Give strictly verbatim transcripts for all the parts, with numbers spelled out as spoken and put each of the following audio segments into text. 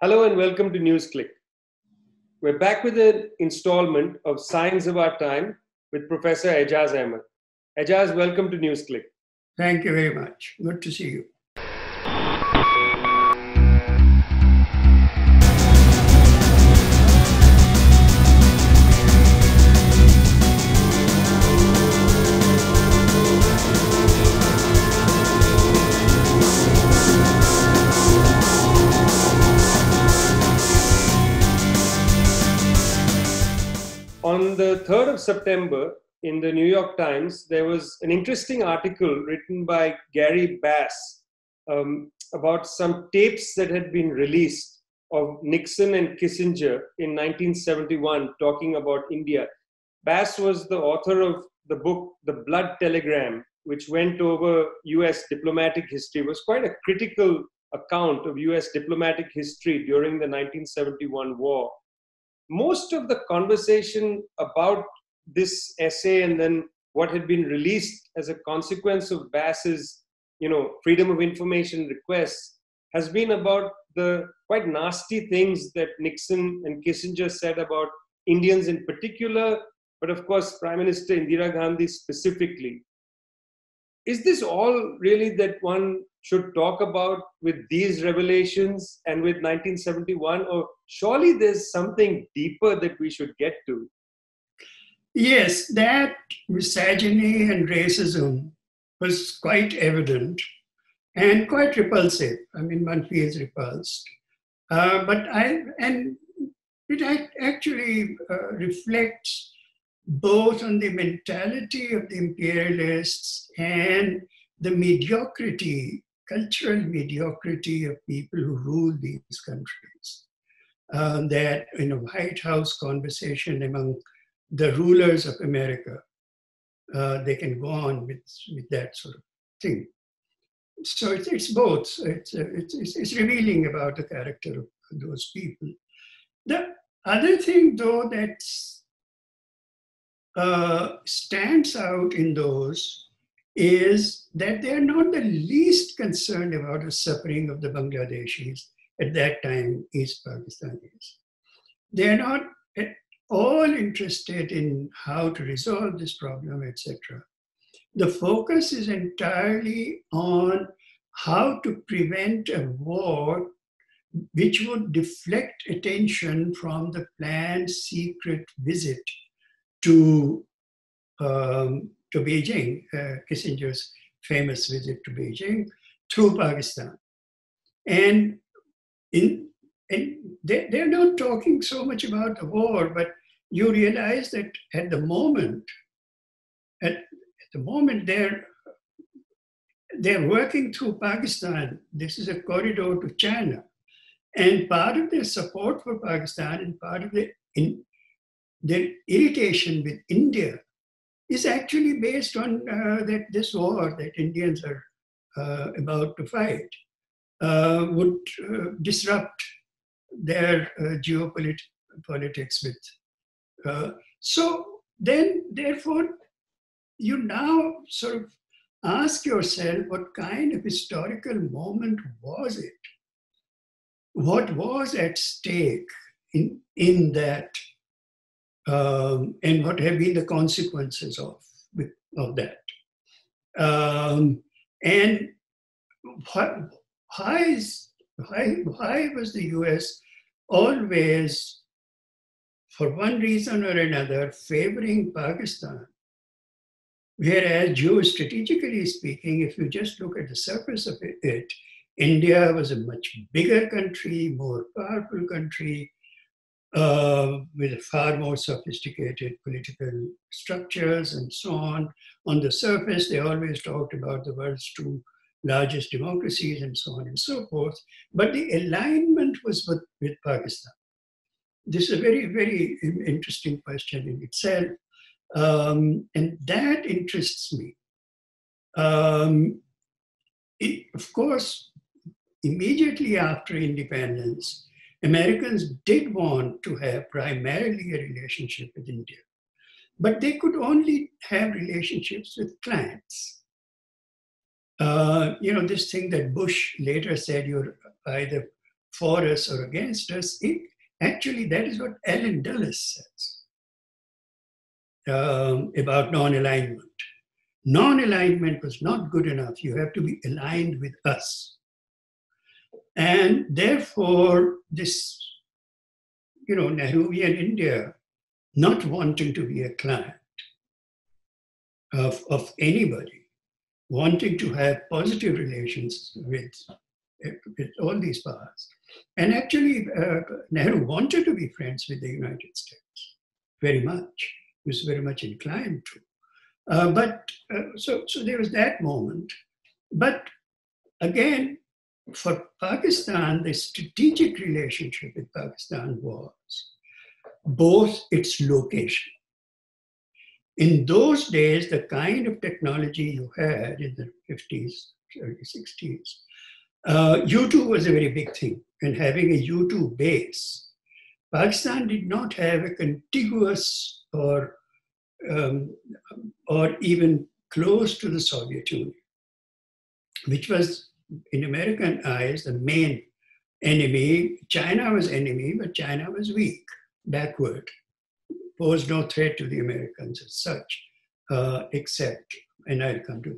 Hello and welcome to NewsClick. We're back with an installment of Science of Our Time with Professor Aijaz Ahmad. Aijaz, welcome to NewsClick. Thank you very much. Good to see you. On the third of September, in the New York Times, there was an interesting article written by Gary Bass um, about some tapes that had been released of Nixon and Kissinger in nineteen seventy-one talking about India. Bass was the author of the book, The Blood Telegram, which went over U S diplomatic history. It was quite a critical account of U S diplomatic history during the nineteen seventy-one war. Most of the conversation about this essay and then what had been released as a consequence of Bass's, you know, freedom of information requests has been about the quite nasty things that Nixon and Kissinger said about Indians in particular, but of course, Prime Minister Indira Gandhi specifically. Is this all really that one should talk about with these revelations and with nineteen seventy-one, or surely there's something deeper that we should get to? Yes, that misogyny and racism was quite evident and quite repulsive. I mean, one feels repulsed. Uh, but I, and it actually uh, reflects both on the mentality of the imperialists and the mediocrity, cultural mediocrity of people who rule these countries. Um, that in a White House conversation among the rulers of America, uh, they can go on with, with that sort of thing. So it's, it's both. It's, it's, it's revealing about the character of those people. The other thing, though, that's Uh, stands out in those is that they are not the least concerned about the suffering of the Bangladeshis, at that time East Pakistanis. They are not at all interested in how to resolve this problem, et cetera. The focus is entirely on how to prevent a war which would deflect attention from the planned secret visit to um, to Beijing, uh, Kissinger's famous visit to Beijing, through Pakistan. And, in, and they, they're not talking so much about the war, but you realize that at the moment, at, at the moment they're, they're working through Pakistan. This is a corridor to China. And part of their support for Pakistan and part of the in, their irritation with India is actually based on uh, that this war that Indians are uh, about to fight uh, would uh, disrupt their uh, geopolitics with. Uh, so then, therefore, you now sort of ask yourself, what kind of historical moment was it? What was at stake in, in that? Um, and what have been the consequences of, of that? Um, and why, why, is, why, why was the U S always, for one reason or another, favoring Pakistan? Whereas geostrategically speaking, if you just look at the surface of it, it India was a much bigger country, more powerful country, Uh, with far more sophisticated political structures and so on. On the surface, they always talked about the world's two largest democracies and so on and so forth. But the alignment was with, with Pakistan. This is a very, very interesting question in itself. Um, and that interests me. Um, it, of course, immediately after independence, Americans did want to have primarily a relationship with India, but they could only have relationships with clients. Uh, you know, this thing that Bush later said, you're either for us or against us. It, actually, that is what Allen Dulles says um, about non-alignment. Non-alignment was not good enough. You have to be aligned with us. And therefore, this, you know, Nehruvian India not wanting to be a client of, of anybody, wanting to have positive relations with, with all these powers. And actually, uh, Nehru wanted to be friends with the United States very much, he was very much inclined to. Uh, but uh, so, so there was that moment. But again, for Pakistan, the strategic relationship with Pakistan was both its location. In those days, the kind of technology you had in the fifties, early sixties, uh, U two was a very big thing. And having a U two base, Pakistan did not have a contiguous or um, or even close to the Soviet Union, which was, in American eyes, the main enemy. China was enemy, but China was weak, backward, posed no threat to the Americans as such, uh, except, and I'll come to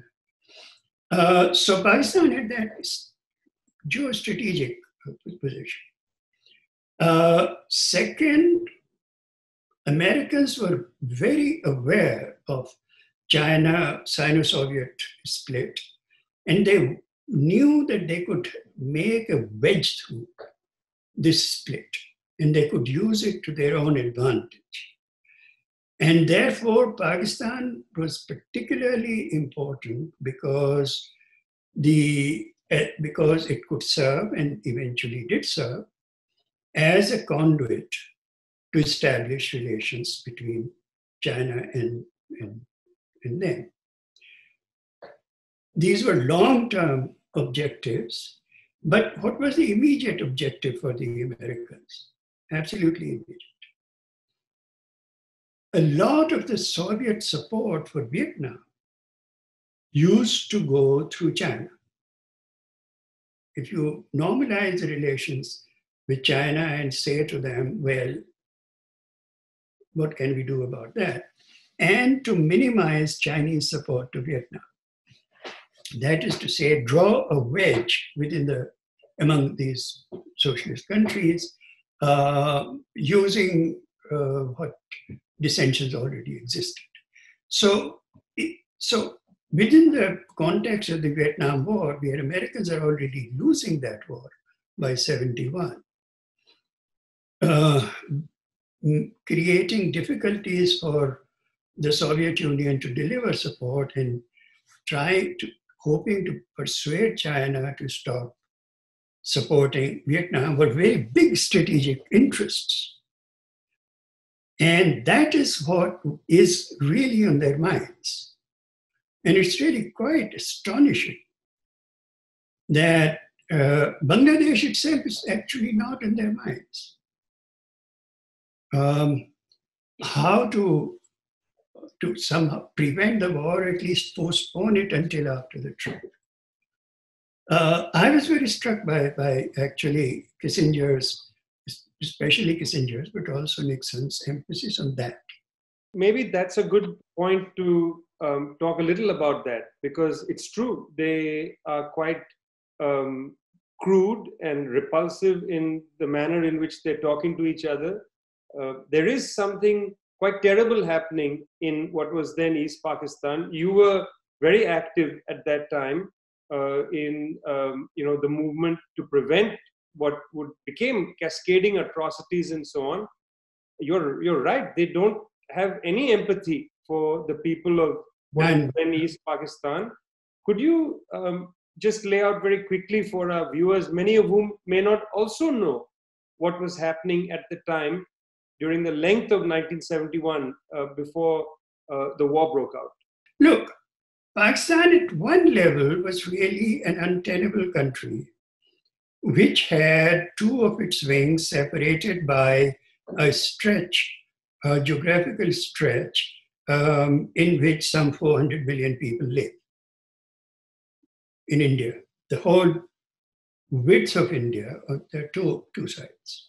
that. Uh, so Pakistan had that geostrategic position. Uh, second, Americans were very aware of China, Sino-Soviet split, and they knew that they could make a wedge through this split, and they could use it to their own advantage. And therefore, Pakistan was particularly important because, the, because it could serve, and eventually did serve, as a conduit to establish relations between China and, and, and them. These were long-term objectives, but what was the immediate objective for the Americans? Absolutely immediate. A lot of the Soviet support for Vietnam used to go through China. If you normalize the relations with China and say to them, well, what can we do about that? And to minimize Chinese support to Vietnam. That is to say, draw a wedge within the, among these socialist countries, uh, using uh, what dissensions already existed. So, so within the context of the Vietnam War, where Americans are already losing that war by seventy-one, uh, creating difficulties for the Soviet Union to deliver support and try to, hoping to persuade China to stop supporting Vietnam, were very big strategic interests. And that is what is really on their minds. And it's really quite astonishing that uh, Bangladesh itself is actually not in their minds. Um, how to to somehow prevent the war, at least postpone it until after the trip. Uh, I was very struck by, by actually Kissinger's, especially Kissinger's, but also Nixon's emphasis on that. Maybe that's a good point to um, talk a little about that, because it's true. They are quite um, crude and repulsive in the manner in which they're talking to each other. Uh, there is something quite terrible happening in what was then East Pakistan. You were very active at that time uh, in um, you know, the movement to prevent what would became cascading atrocities and so on. You're, you're right, they don't have any empathy for the people of what was then East Pakistan. Could you um, just lay out very quickly for our viewers, many of whom may not also know what was happening at the time, during the length of nineteen seventy-one, uh, before uh, the war broke out? Look, Pakistan at one level was really an untenable country, which had two of its wings separated by a stretch, a geographical stretch, um, in which some four hundred million people live in India. The whole width of India, there are two, two sides.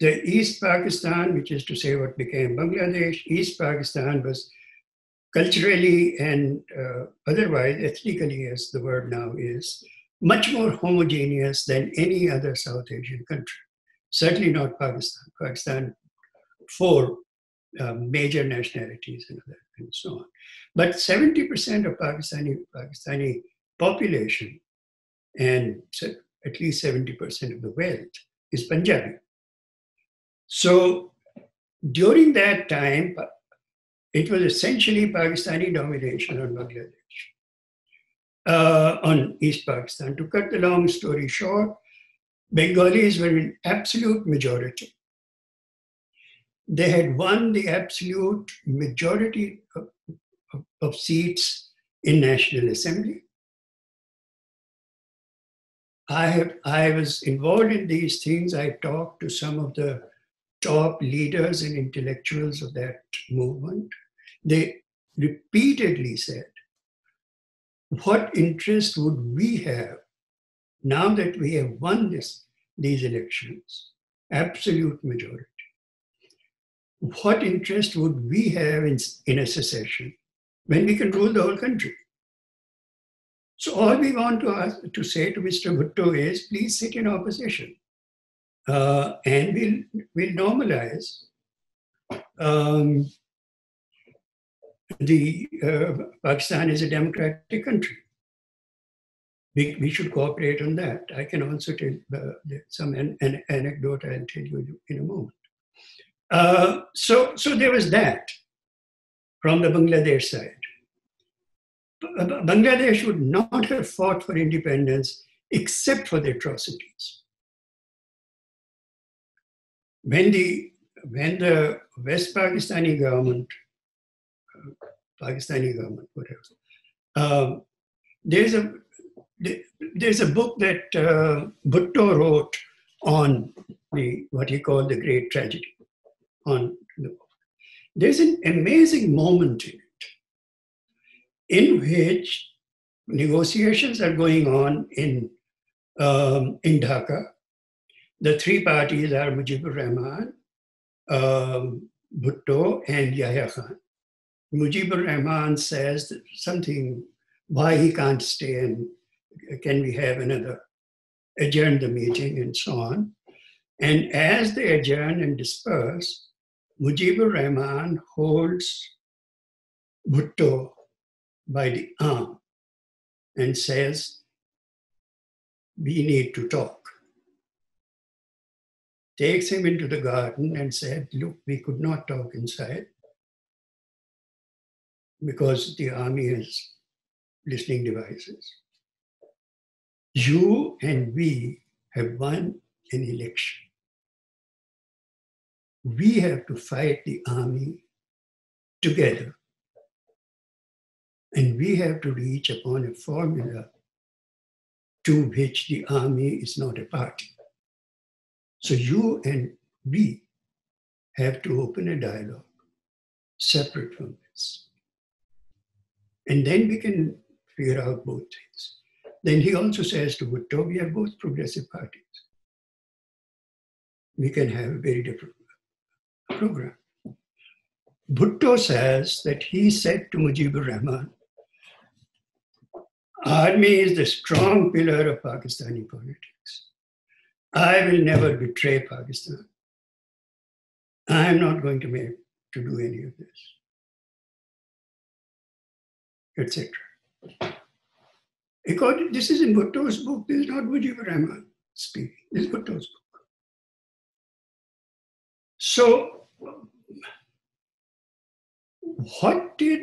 The East Pakistan, which is to say what became Bangladesh, East Pakistan was culturally and uh, otherwise, ethnically, as the word now is, much more homogeneous than any other South Asian country. Certainly not Pakistan. Pakistan, four uh, major nationalities and, other, and so on. But seventy percent of Pakistani, Pakistani population and at least seventy percent of the wealth is Punjabi. So during that time, it was essentially Pakistani domination on Bangladesh, uh, on East Pakistan. To cut the long story short, Bengalis were in absolute majority. They had won the absolute majority of, of, of seats in National Assembly. I, have, I was involved in these things. I talked to some of the top leaders and intellectuals of that movement. They repeatedly said, what interest would we have now that we have won this, these elections, absolute majority? What interest would we have in, in a secession when we can rule the whole country? So all we want to, ask, to say to Mister Bhutto is, please sit in opposition. Uh, and we'll, we'll normalize um, the, uh, Pakistan is a democratic country. We, we should cooperate on that. I can also tell uh, some an, an anecdote I'll tell you in a moment. Uh, so, so there was that from the Bangladesh side. Bangladesh would not have fought for independence except for the atrocities. When the, when the West Pakistani government, Pakistani government, whatever, um, there's, a, there's a book that uh, Bhutto wrote on the, what he called the Great Tragedy. On the, there's an amazing moment in it, in which negotiations are going on in, um, in Dhaka. The three parties are Mujibur Rahman, um, Bhutto, and Yahya Khan. Mujibur Rahman says something, why he can't stay and can we have another, adjourn the meeting and so on. And as they adjourn and disperse, Mujibur Rahman holds Bhutto by the arm and says, we need to talk. Takes him into the garden and said, look, we could not talk inside because the army has listening devices. You and we have won an election. We have to fight the army together. And we have to reach upon a formula to which the army is not a party. So you and we have to open a dialogue separate from this. And then we can figure out both things. Then he also says to Bhutto, we are both progressive parties. We can have a very different program. Bhutto says that he said to Mujibur Rahman, army is the strong pillar of Pakistani politics. I will never betray Pakistan. I am not going to make to do any of this, et cetera. This is in Bhutto's book. This is not Mujibur Rahman speaking. This is Bhutto's book. So, what did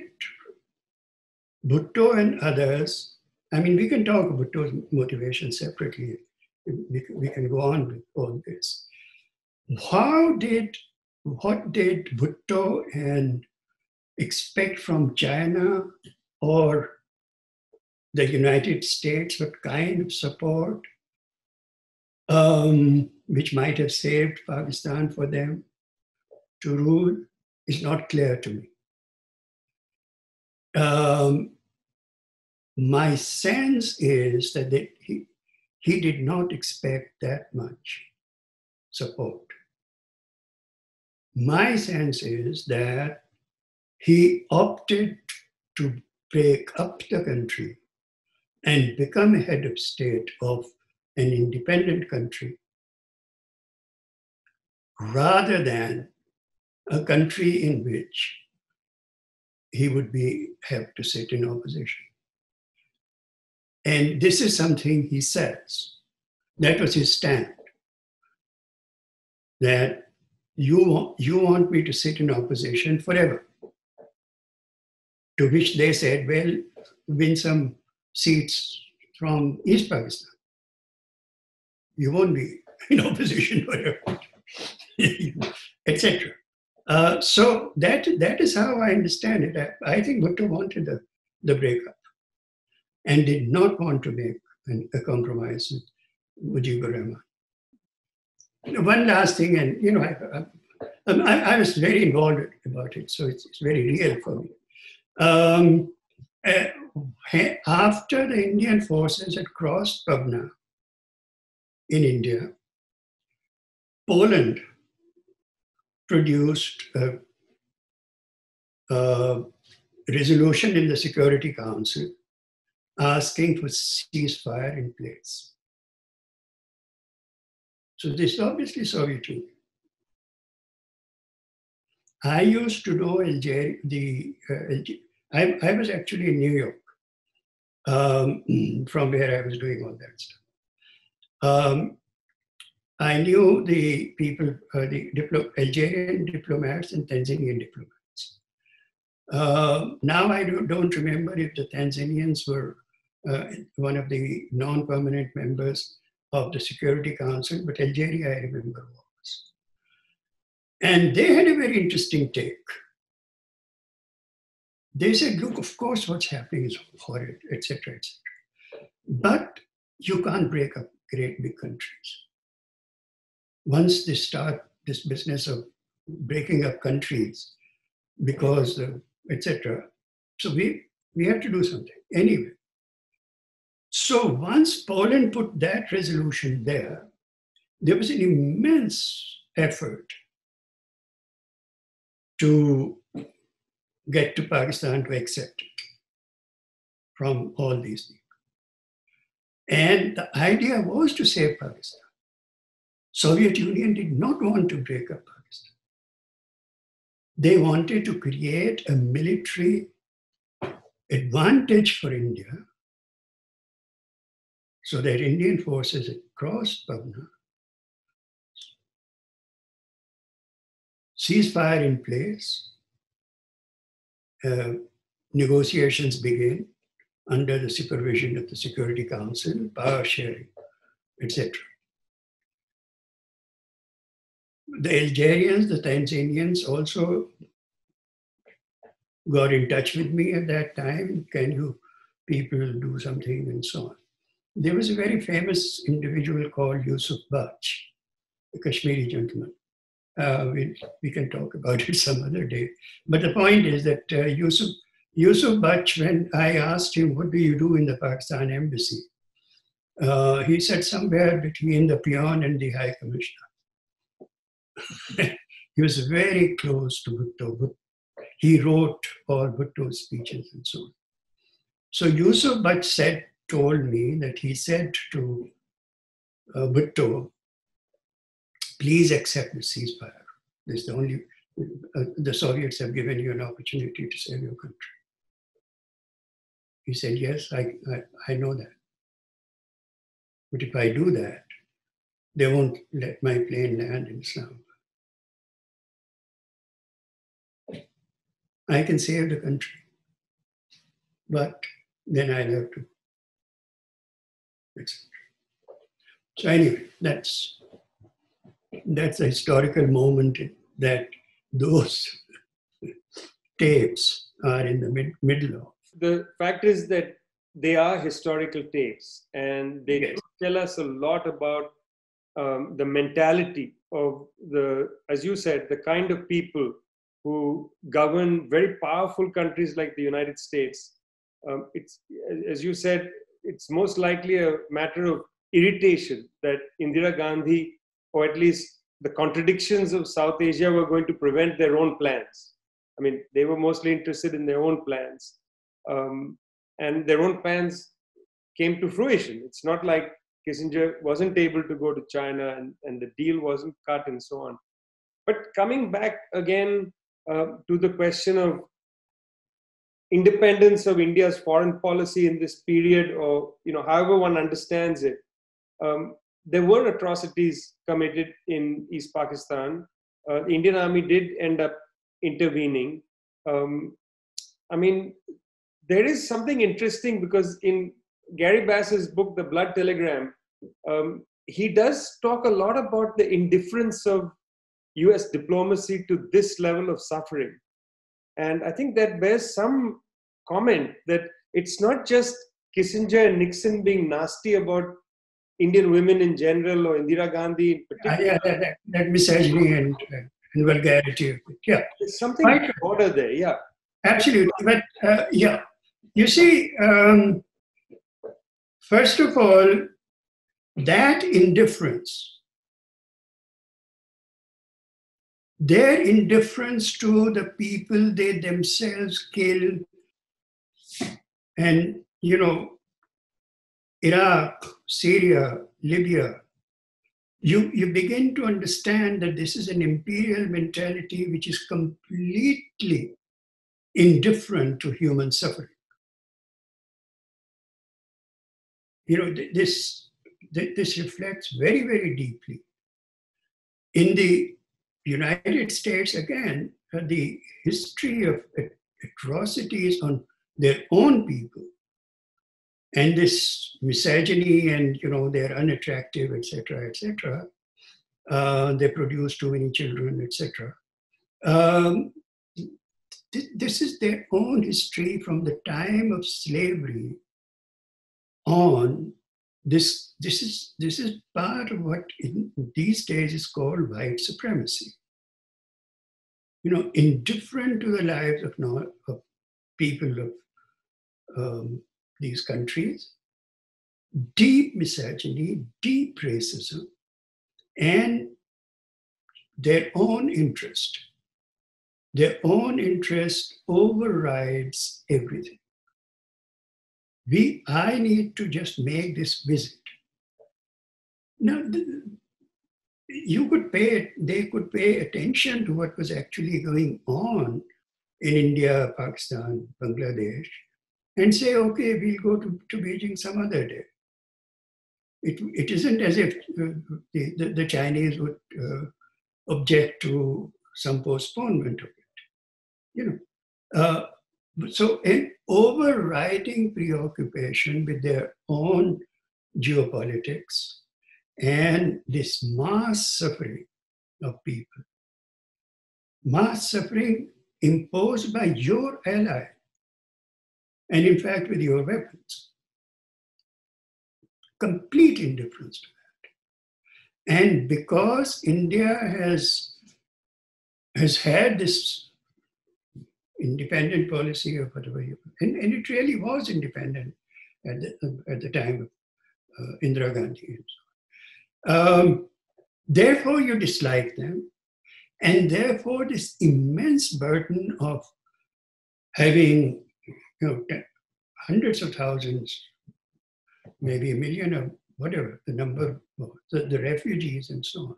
Bhutto and others? I mean, we can talk about Bhutto's motivation separately. We can go on with all this. How did, what did Bhutto and expect from China or the United States, what kind of support, um, which might have saved Pakistan for them to rule, is not clear to me. Um, my sense is that they, he, he did not expect that much support. My sense is that he opted to break up the country and become a head of state of an independent country rather than a country in which he would be have to sit in opposition. And this is something he says. That was his stand. That you want, you want me to sit in opposition forever. To which they said, well, win some seats from East Pakistan. You won't be in opposition forever, et cetera. Uh, so that, that is how I understand it. I, I think Bhutto wanted the, the breakup and did not want to make an, a compromise with Mujibur Rahman. One last thing, and you know, I, I, I, I was very involved about it, so it's, it's very real for me. Um, uh, after the Indian forces had crossed Pabna in India, Poland produced a, a resolution in the Security Council asking for ceasefire in place. So this is obviously Soviet Union. I used to know Algeria, the, uh, Algeria. I, I was actually in New York, um, from where I was doing all that stuff. Um, I knew the people, uh, the diplo Algerian diplomats and Tanzanian diplomats. Uh, now I do, don't remember if the Tanzanians were uh, one of the non-permanent members of the Security Council, but Algeria I remember was. And they had a very interesting take. They said, look, of course, what's happening is horrid, et cetera, et cetera. But you can't break up great big countries. Once they start this business of breaking up countries, because, uh, et cetera, so we, we have to do something anyway. So once Poland put that resolution there, there was an immense effort to get to Pakistan to accept it from all these people. And the idea was to save Pakistan. Soviet Union did not want to break up Pakistan. They wanted to create a military advantage for India so that Indian forces across Pabna, ceasefire in place, uh, negotiations begin under the supervision of the Security Council, power sharing, et cetera. The Algerians, the Tanzanians also got in touch with me at that time. Can you people do something and so on. There was a very famous individual called Yusuf Bach, a Kashmiri gentleman. Uh, we, we can talk about it some other day. But the point is that uh, Yusuf, Yusuf Bach, when I asked him, what do you do in the Pakistan embassy? Uh, he said somewhere between the peon and the High Commissioner. He was very close to Bhutto. He wrote all Bhutto's speeches and so on. So Yusuf Bach said, told me that he said to uh, Bhutto, please accept the ceasefire. This is the only, uh, the Soviets have given you an opportunity to save your country. He said, yes, I, I, I know that. But if I do that, they won't let my plane land in Islamabad. I can save the country, but then I'll have to, et cetera. So anyway, that's, that's a historical moment that those tapes are in the mid middle of. The fact is that they are historical tapes, and they yes. tell us a lot about Um, the mentality of the, as you said, the kind of people who govern very powerful countries like the United States. Um, it's, as you said, it's most likely a matter of irritation that Indira Gandhi, or at least the contradictions of South Asia, were going to prevent their own plans. I mean, they were mostly interested in their own plans. Um, and their own plans came to fruition. It's not like Kissinger wasn't able to go to China and, and the deal wasn't cut and so on. But coming back again uh, to the question of independence of India's foreign policy in this period, or you know, however one understands it, um, there were atrocities committed in East Pakistan. Uh, the Indian Army did end up intervening. Um, I mean, there is something interesting because in Gary Bass's book, The Blood Telegram, um, he does talk a lot about the indifference of U S diplomacy to this level of suffering. And I think that bears some comment that it's not just Kissinger and Nixon being nasty about Indian women in general or Indira Gandhi in particular. Yeah, yeah, that, that misogyny and, and vulgarity. Yeah. There's something out of order there, yeah. Absolutely. But uh, yeah, you see, um, first of all, that indifference, their indifference to the people they themselves killed, and, you know, Iraq, Syria, Libya, you, you begin to understand that this is an imperial mentality which is completely indifferent to human suffering. You know, this, this reflects very, very deeply. In the United States, again, the history of atrocities on their own people and this misogyny and, you know, they're unattractive, et cetera, et cetera. Uh, they produce too many children, et cetera. Um, th this is their own history from the time of slavery on. This, this, is, this is part of what in these days is called white supremacy. You know, indifferent to the lives of, not, of people of um, these countries, deep misogyny, deep racism, and their own interest. Their own interest overrides everything. We, I need to just make this visit. Now, you could pay, they could pay attention to what was actually going on in India, Pakistan, Bangladesh, and say, okay, we'll go to, to Beijing some other day. It, it isn't as if the, the, the Chinese would uh, object to some postponement of it, you know. Uh, So an overriding preoccupation with their own geopolitics and this mass suffering of people. Mass suffering imposed by your ally, and in fact with your weapons. Complete indifference to that. And because India has, has had this independent policy or whatever, you, and, and it really was independent at the, at the time of uh, Indira Gandhi and so on. Um, therefore, you dislike them, and therefore this immense burden of having, you know, hundreds of thousands, maybe a million or whatever, the number of the, the refugees and so on,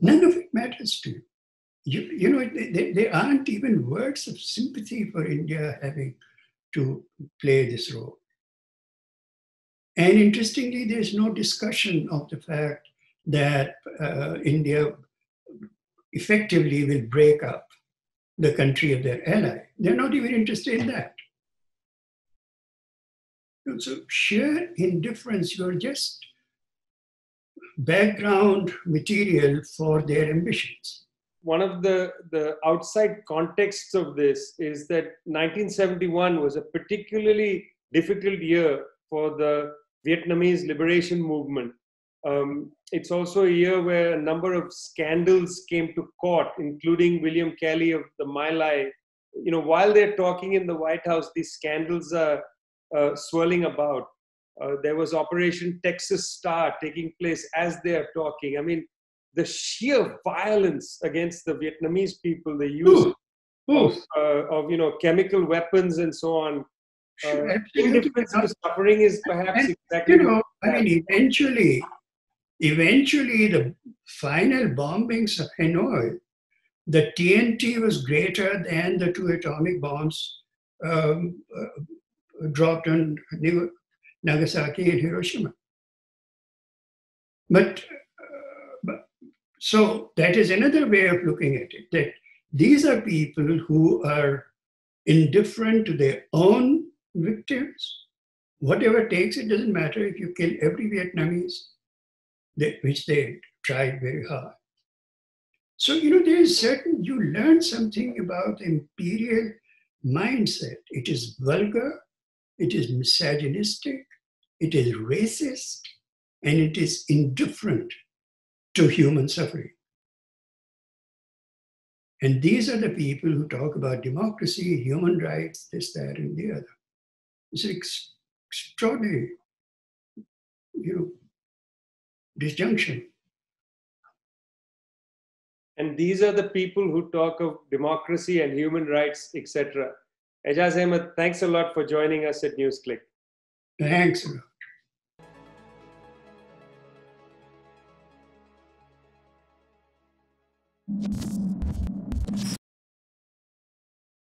none of it matters to you. You, you know, there aren't even words of sympathy for India having to play this role. And interestingly, there's no discussion of the fact that uh, India effectively will break up the country of their ally. They're not even interested in that. So sheer indifference, you're just background material for their ambitions. One of the, the outside contexts of this is that nineteen seventy-one was a particularly difficult year for the Vietnamese liberation movement. Um, it's also a year where a number of scandals came to court, including William Kelly of the My Lai. You know, while they're talking in the White House, these scandals are uh, swirling about. Uh, there was Operation Texas Star taking place as they are talking. I mean, the sheer violence against the Vietnamese people, the use Ooh. Of, uh, of, you know, chemical weapons and so on. Uh, indifference to suffering is perhaps and, exactly... You know, I mean, eventually, eventually the final bombings of Hanoi, the T N T was greater than the two atomic bombs um, uh, dropped on New Nagasaki and Hiroshima. But, uh, but so that is another way of looking at it, that these are people who are indifferent to their own victims. Whatever takes, it doesn't matter if you kill every Vietnamese, they, which they tried very hard. So, you know, there is certain, you learn something about imperial mindset. It is vulgar, it is misogynistic, it is racist, and it is indifferent to human suffering. And these are the people who talk about democracy, human rights, this, that, and the other. It's an ex extraordinary, you know, disjunction. And these are the people who talk of democracy and human rights, et cetera. Aijaz Ahmad, thanks a lot for joining us at NewsClick. Thanks.